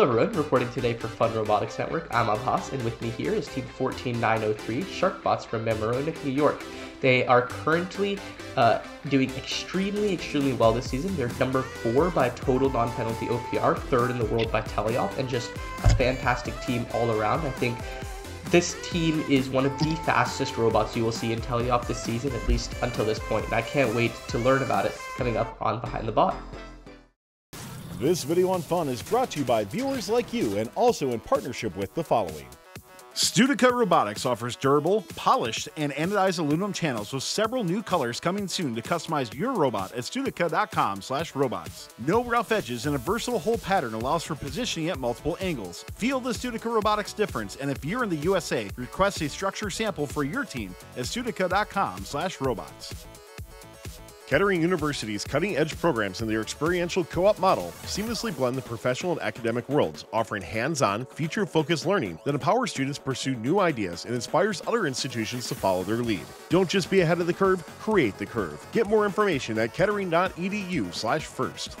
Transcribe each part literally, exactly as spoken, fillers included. Hello everyone, reporting today for Fun Robotics Network. I'm Abhas, and with me here is Team one four nine oh three Sharkbots from Mamaroneck, New York. They are currently uh, doing extremely, extremely well this season. They're number four by total non-penalty O P R, third in the world by tally-off, and just a fantastic team all around. I think this team is one of the fastest robots you will see in tally-off this season, at least until this point, and I can't wait to learn about it coming up on Behind the Bot. This video on Fun is brought to you by viewers like you and also in partnership with the following. Studica Robotics offers durable, polished, and anodized aluminum channels with several new colors coming soon to customize your robot at studica dot com slash robots. No rough edges and a versatile hole pattern allows for positioning at multiple angles. Feel the Studica Robotics difference, and if you're in the U S A, request a structure sample for your team at studica dot com slash robots. Kettering University's cutting-edge programs and their experiential co-op model seamlessly blend the professional and academic worlds, offering hands-on, future-focused learning that empowers students to pursue new ideas and inspires other institutions to follow their lead. Don't just be ahead of the curve, create the curve. Get more information at kettering dot e d u slash first.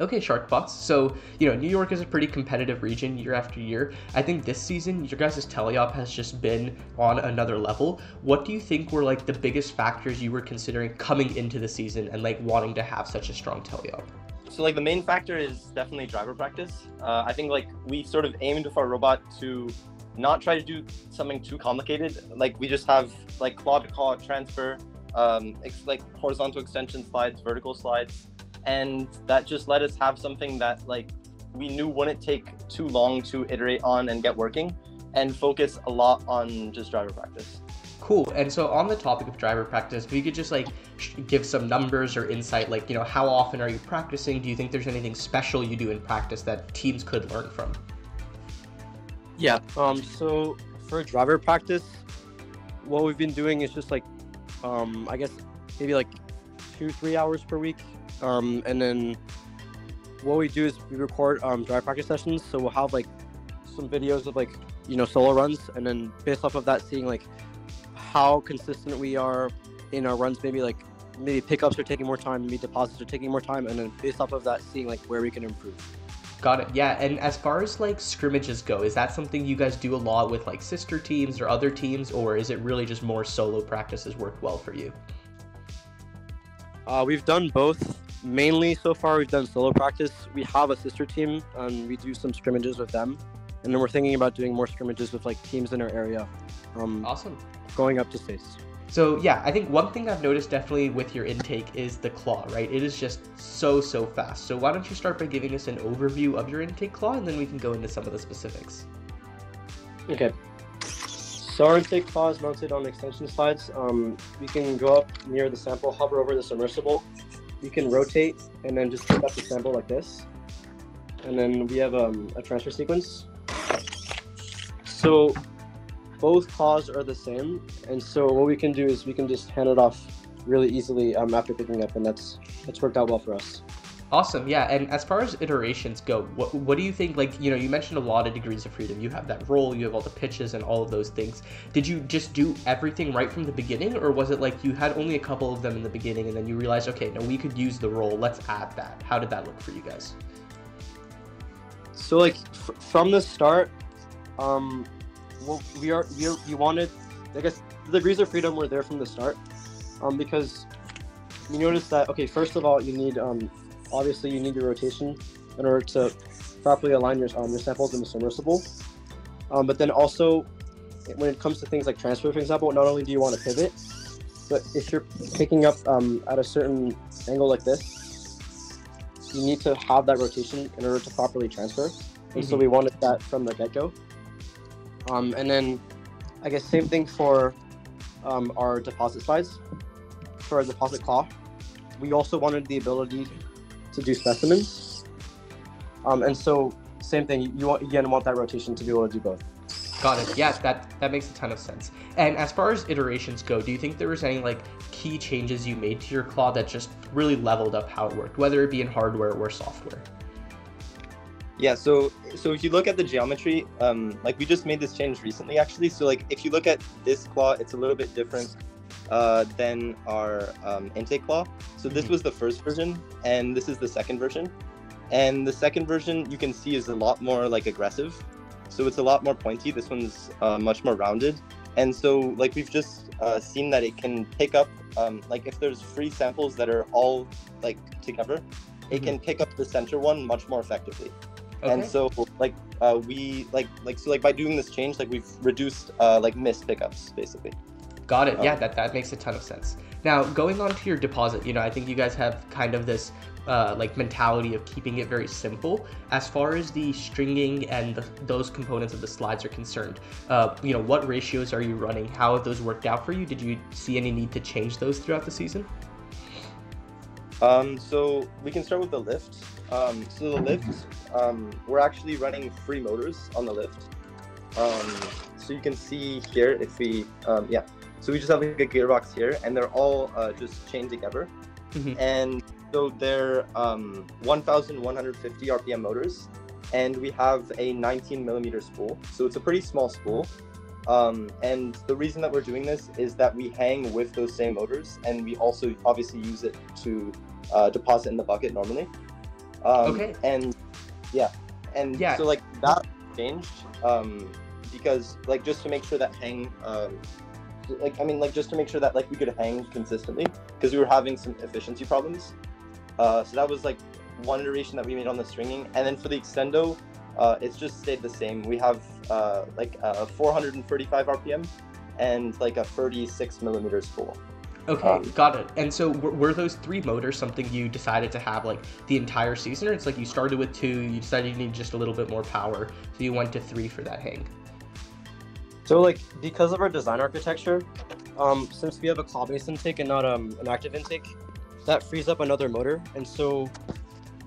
Okay, Sharkbots, so, you know, New York is a pretty competitive region year after year. I think this season, your guys' tele-op has just been on another level. What do you think were, like, the biggest factors you were considering coming into the season and, like, wanting to have such a strong tele-op? So, like, the main factor is definitely driver practice. Uh, I think, like, we sort of aimed for our robot to not try to do something too complicated. Like, we just have, like, claw-to-claw transfer, um, ex like, horizontal extension slides, vertical slides. And that just let us have something that, like, we knew wouldn't take too long to iterate on and get working, and focus a lot on just driver practice. Cool. And so on the topic of driver practice, if you could just, like, sh give some numbers or insight, like, you know, how often are you practicing? Do you think there's anything special you do in practice that teams could learn from? Yeah. Um, so for driver practice, what we've been doing is just, like, um, I guess maybe like two, three hours per week. Um, and then what we do is we record um, driver practice sessions, so we'll have, like, some videos of, like, you know, solo runs, and then based off of that, seeing, like, how consistent we are in our runs. Maybe, like, maybe pickups are taking more time, maybe deposits are taking more time, and then based off of that, seeing, like, where we can improve. Got it. Yeah, and as far as, like, scrimmages go, is that something you guys do a lot with, like, sister teams or other teams, or is it really just more solo practices work well for you? Uh, we've done both. Mainly so far we've done solo practice. We have a sister team and we do some scrimmages with them, and then we're thinking about doing more scrimmages with, like, teams in our area. Um, awesome. Going up to states. So yeah, I think one thing I've noticed definitely with your intake is the claw, right? It is just so, so fast. So why don't you start by giving us an overview of your intake claw, and then we can go into some of the specifics. Okay. So our intake claw is mounted on extension slides. Um, we can go up near the sample, hover over the submersible. You can rotate and then just pick up the sample like this. And then we have um, a transfer sequence. So both claws are the same. And so what we can do is we can just hand it off really easily um, after picking up, and that's that's worked out well for us. Awesome. Yeah. And as far as iterations go, what, what do you think, like, you know, you mentioned a lot of degrees of freedom. You have that roll, you have all the pitches and all of those things. Did you just do everything right from the beginning, or was it like you had only a couple of them in the beginning and then you realized, okay, no, we could use the roll, let's add that. How did that look for you guys? So, like, f from the start, um, well, we are, we, are, we wanted, I guess the degrees of freedom were there from the start, um, because we noticed that, okay, first of all, you need, um, obviously, you need your rotation in order to properly align your, um, your samples in the submersible. Um, but then also, when it comes to things like transfer, for example, not only do you want to pivot, but if you're picking up um, at a certain angle like this, you need to have that rotation in order to properly transfer. And mm-hmm. so we wanted that from the get-go. Um, and then, I guess, same thing for um, our deposit slides. For our deposit claw, we also wanted the ability to do specimens, um, and so same thing, you want, again want that rotation to be able to do both. Got it. Yeah, that that makes a ton of sense. And as far as iterations go, do you think there was any, like, key changes you made to your claw that just really leveled up how it worked, whether it be in hardware or software? Yeah, so so if you look at the geometry, um, like, we just made this change recently actually. So, like, if you look at this claw, it's a little bit different Uh, than our um, intake claw. So this was the first version, and this is the second version. And the second version, you can see, is a lot more like aggressive. So it's a lot more pointy. This one's uh, much more rounded. And so like we've just uh, seen that it can pick up, um, like if there's free samples that are all like together, it can pick up the center one much more effectively. Okay. And so like uh, we like like so like by doing this change, like we've reduced uh, like missed pickups basically. Got it. Um, yeah, that, that makes a ton of sense. Now going on to your deposit, you know, I think you guys have kind of this uh, like mentality of keeping it very simple as far as the stringing and the, those components of the slides are concerned. Uh, you know, what ratios are you running? How have those worked out for you? Did you see any need to change those throughout the season? Um, so we can start with the lift. Um, so the lift, um, we're actually running free motors on the lift. Um, so you can see here if we, um, yeah. So we just have like a gearbox here, and they're all uh, just chained together. Mm-hmm. And so they're um, one thousand one hundred fifty R P M motors, and we have a nineteen millimeter spool. So it's a pretty small spool. Um, and the reason that we're doing this is that we hang with those same motors, and we also obviously use it to uh, deposit in the bucket normally. Um, okay. And yeah, and yeah. so like that changed um, because like just to make sure that hang, um, like I mean like just to make sure that like we could hang consistently because we were having some efficiency problems. Uh, so that was like one iteration that we made on the stringing, and then for the extendo. Uh, it's just stayed the same. We have uh, like a four hundred thirty-five R P M and like a thirty-six millimeter spool. Okay, um, got it. And so w were those three motors something you decided to have like the entire season? Or it's like you started with two, you decided you need just a little bit more power, so you went to three for that hang? So like because of our design architecture, um, since we have a cloud-based intake and not um, an active intake, that frees up another motor. And so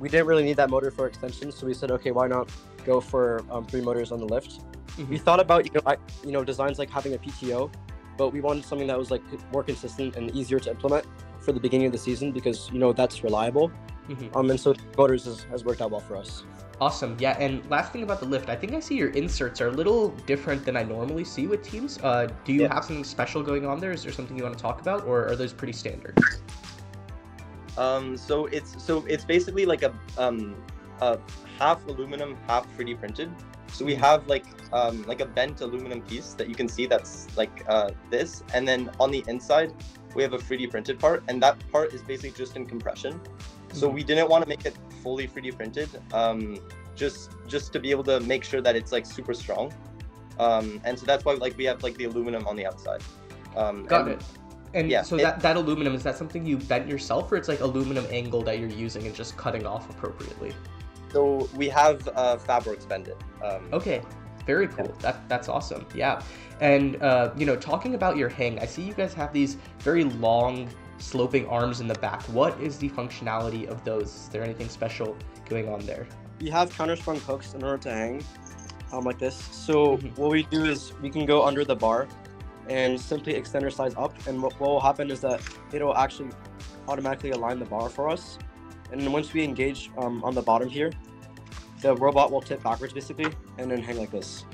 we didn't really need that motor for extension. So we said, okay, why not go for um, three motors on the lift? Mm-hmm. We thought about you know, I, you know designs like having a P T O, but we wanted something that was like more consistent and easier to implement for the beginning of the season because you know that's reliable. Mm-hmm. Um, and so motors is, has worked out well for us. Awesome. Yeah, and last thing about the lift, I think I see your inserts are a little different than I normally see with teams. Uh, do you yeah. have something special going on there? Is there something you want to talk about, or are those pretty standard? Um, so it's so it's basically like a um, a half aluminum, half three D printed. So we have like um, like a bent aluminum piece that you can see that's like uh, this, and then on the inside we have a three D printed part, and that part is basically just in compression. So we didn't want to make it fully three D printed, um, just just to be able to make sure that it's like super strong, um, and so that's why like we have like the aluminum on the outside. Um, Got it. And yeah, so it, that, that aluminum, is that something you bent yourself, or it's like aluminum angle that you're using and just cutting off appropriately? So we have uh, Fabworks bend it. Um, okay, very cool. Yeah. That, that's awesome. Yeah. And, uh, you know, talking about your hang, I see you guys have these very long sloping arms in the back. What is the functionality of those? Is there anything special going on there? We have counterspun hooks in order to hang um, like this. So mm-hmm. what we do is we can go under the bar and simply extend our slides up, and what will happen is that it'll actually automatically align the bar for us. And then once we engage um, on the bottom here, the robot will tip backwards basically, and then hang like this.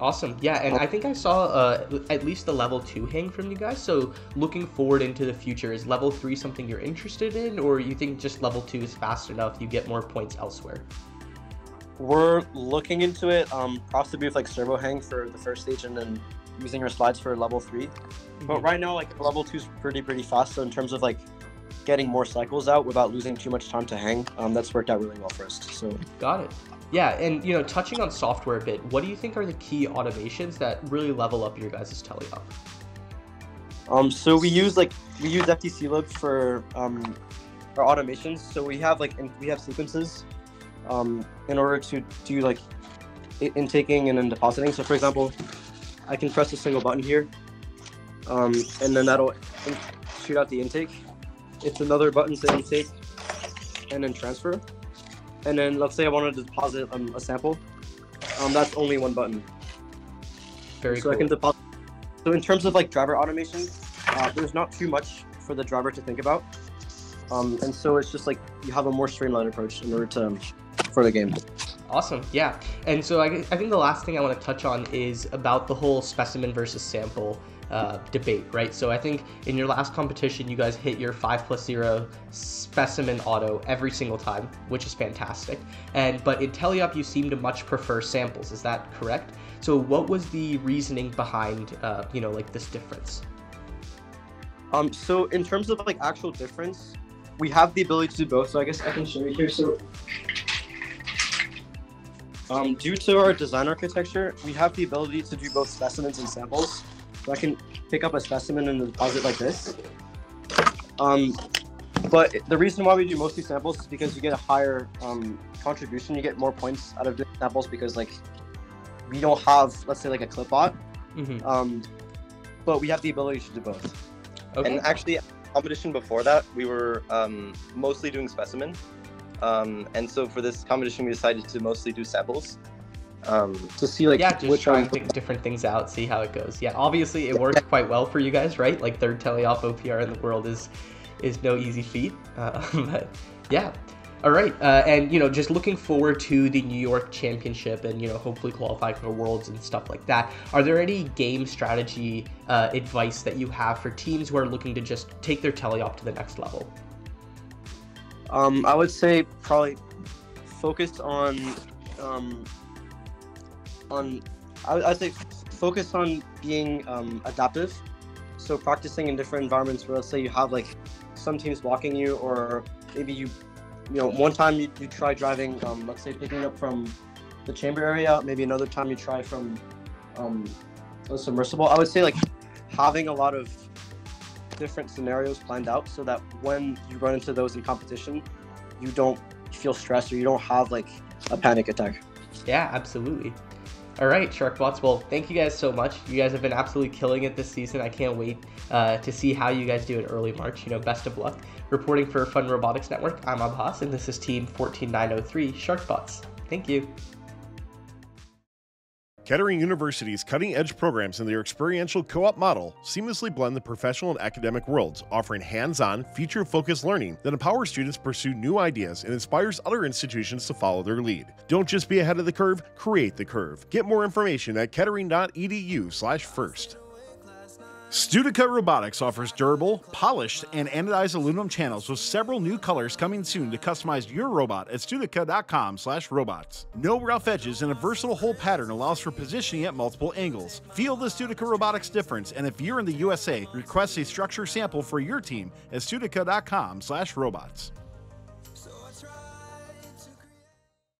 Awesome. Yeah, and I think I saw uh, at least the level two hang from you guys. So looking forward into the future, is level three something you're interested in, or you think just level two is fast enough, you get more points elsewhere? We're looking into it, um, possibly with like servo hang for the first stage, and then using our slides for level three. Mm-hmm. But right now, like level two is pretty, pretty fast. So in terms of like getting more cycles out without losing too much time to hang, um, that's worked out really well for us. So got it. Yeah, and you know, touching on software a bit, what do you think are the key automations that really level up your guys' tele up? Um, so we use like we use FTCLib for um, our automations. So we have like in, we have sequences um, in order to do like intaking and then depositing. So for example, I can press a single button here, um, and then that'll shoot out the intake. It's another button to intake, and then transfer. And then let's say I wanted to deposit um, a sample. Um, that's only one button. Very cool. So I can deposit. So in terms of like driver automation, uh, there's not too much for the driver to think about. Um, and so it's just like you have a more streamlined approach in order to um, for the game. Awesome. Yeah. And so I, I think the last thing I want to touch on is about the whole specimen versus sample uh, debate, right? So I think in your last competition, you guys hit your five plus zero specimen auto every single time, which is fantastic. And but in Teleop, you seem to much prefer samples. Is that correct? So what was the reasoning behind, uh, you know, like this difference? Um, so in terms of like actual difference, we have the ability to do both. So I guess I can show you here. So. Um, due to our design architecture, we have the ability to do both specimens and samples. So I can pick up a specimen and deposit like this. Um, but the reason why we do mostly samples is because you get a higher um, contribution. You get more points out of different samples because, like, we don't have, let's say, like a clipbot. Mm-hmm. um, but we have the ability to do both. Okay. And actually, competition before that, we were um, mostly doing specimen. Um, and so for this competition, we decided to mostly do samples um, to see like yeah, just trying to pick different things out, see how it goes. Yeah, obviously it worked quite well for you guys, right? Like third teleop O P R in the world is is no easy feat. Uh, but yeah, all right. Uh, and you know, just looking forward to the New York Championship and you know hopefully qualifying for Worlds and stuff like that. Are there any game strategy uh, advice that you have for teams who are looking to just take their teleop to the next level? Um, I would say probably focus on, um, on I would, I would say focus on being um, adaptive. So practicing in different environments where let's say you have like some teams blocking you, or maybe you, you know, one time you, you try driving, um, let's say picking up from the chamber area, maybe another time you try from um, a submersible. I would say like having a lot of different scenarios planned out so that when you run into those in competition, you don't feel stressed or you don't have like a panic attack. Yeah, absolutely. All right, Sharkbots. Well, thank you guys so much. You guys have been absolutely killing it this season. I can't wait uh, to see how you guys do in early March. You know, best of luck. Reporting for Fun Robotics Network, I'm Abhas, and this is Team one four nine oh three Sharkbots. Thank you. Kettering University's cutting-edge programs and their experiential co-op model seamlessly blend the professional and academic worlds, offering hands-on, future-focused learning that empowers students to pursue new ideas and inspires other institutions to follow their lead. Don't just be ahead of the curve, create the curve. Get more information at kettering dot e d u slash first. Studica Robotics offers durable, polished, and anodized aluminum channels with several new colors coming soon to customize your robot at studica dot com slash robots. No rough edges and a versatile hole pattern allows for positioning at multiple angles. Feel the Studica Robotics difference, and if you're in the U S A, request a structure sample for your team at studica dot com slash robots.